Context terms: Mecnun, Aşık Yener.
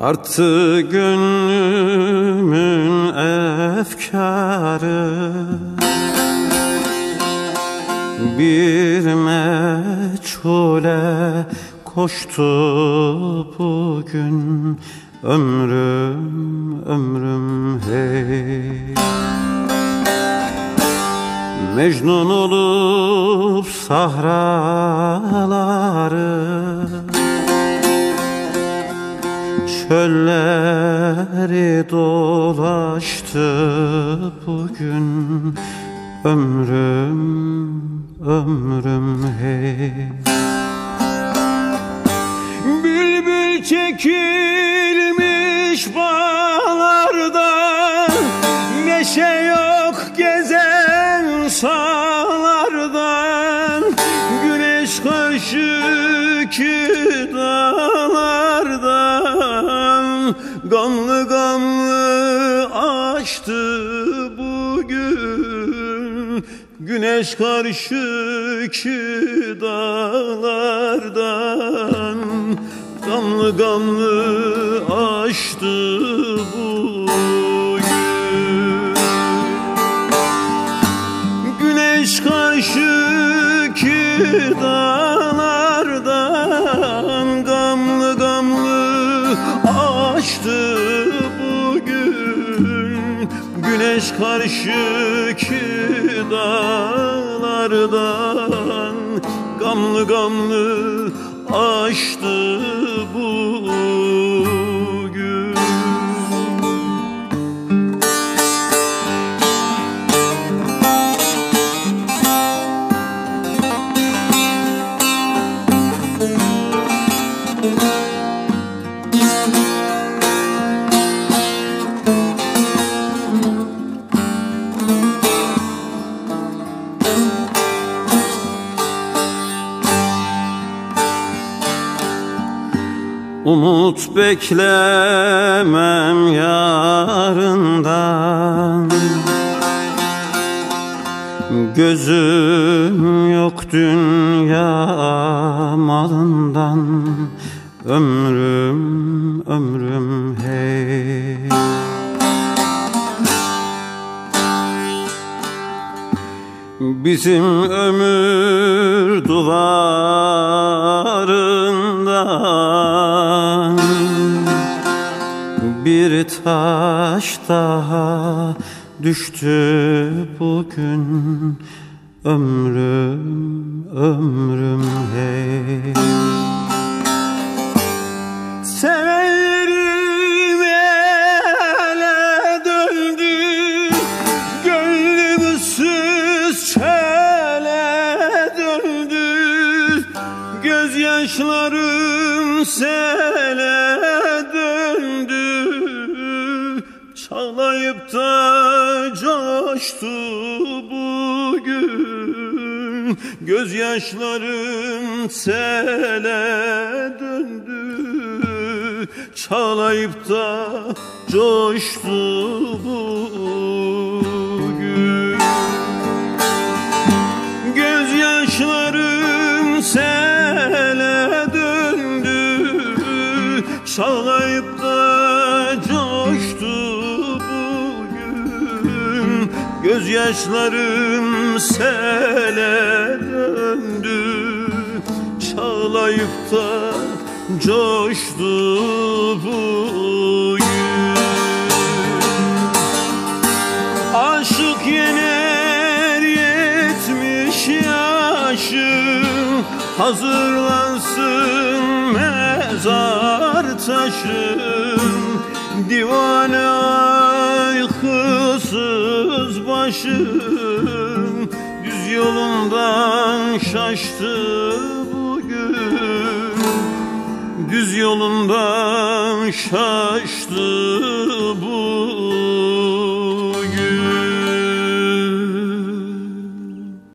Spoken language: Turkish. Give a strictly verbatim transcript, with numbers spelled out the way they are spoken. Arttı gönlümün efkarı, bir meçhule koştu bugün ömrüm ömrüm hey. Mecnun olup sahraları, çölleri dolaştı bugün ömrüm ömrüm hey. Bülbül çekilmiş bağlarda, neşe yok gezen sağlardan, güneş koşuyor dağlardan, gamlı gamlı açtı bugün güneş karşı ki dağlardan, gamlı gamlı açtı bugün güneş karşı ki dağlardan, gamlı gamlı açtı bugün güneş karşı ki dağlardan, gamlı gamlı açtı bugün. Umut beklemem yarından, gözüm yok dünya malından, ömrüm ömrüm hey. Bizim ömür duvarından bir taş daha düştü bugün ömrüm ömrüm hey. Sevenlerim ele döndü, gönlümüzsüz çöle döndü, gözyaşlarım sele döndü, çalayıp da coştu bugün gözyaşlarım sele döndü, çalayıp da coştu bugün gözyaşlarım sele döndü, çalayıp da coştu bugün gözyaşlarım sele döndü, çalayıp da coştu bugün. Aşık yener yetmiş yaşı, hazırlansın mezar taşım, divane uykusuz başım, düz yolundan şaştı bugün, düz yolundan şaştı bugün.